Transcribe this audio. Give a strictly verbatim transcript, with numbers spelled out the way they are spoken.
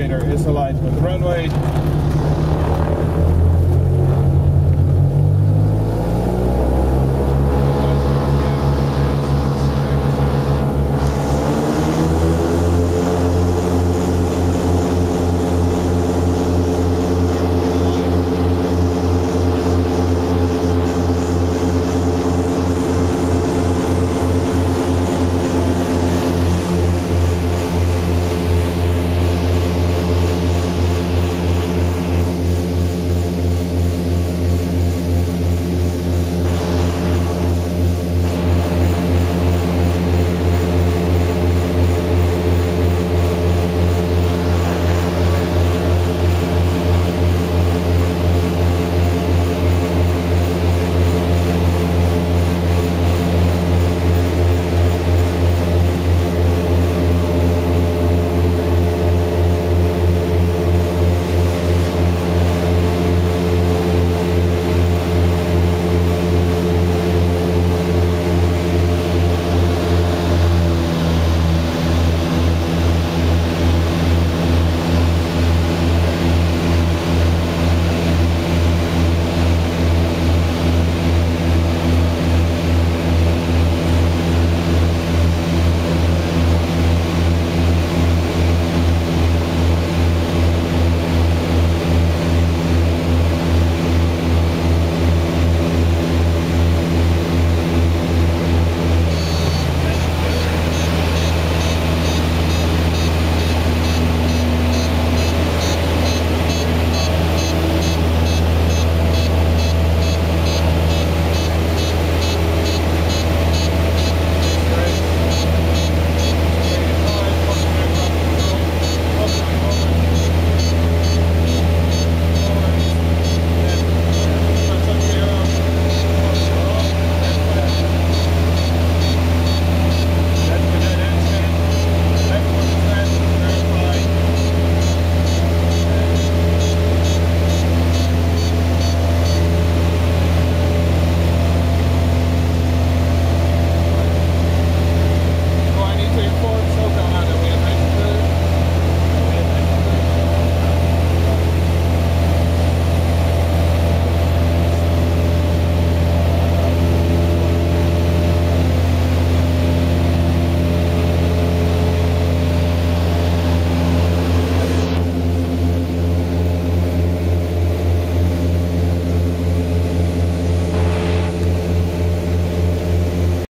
container is aligned with the runway.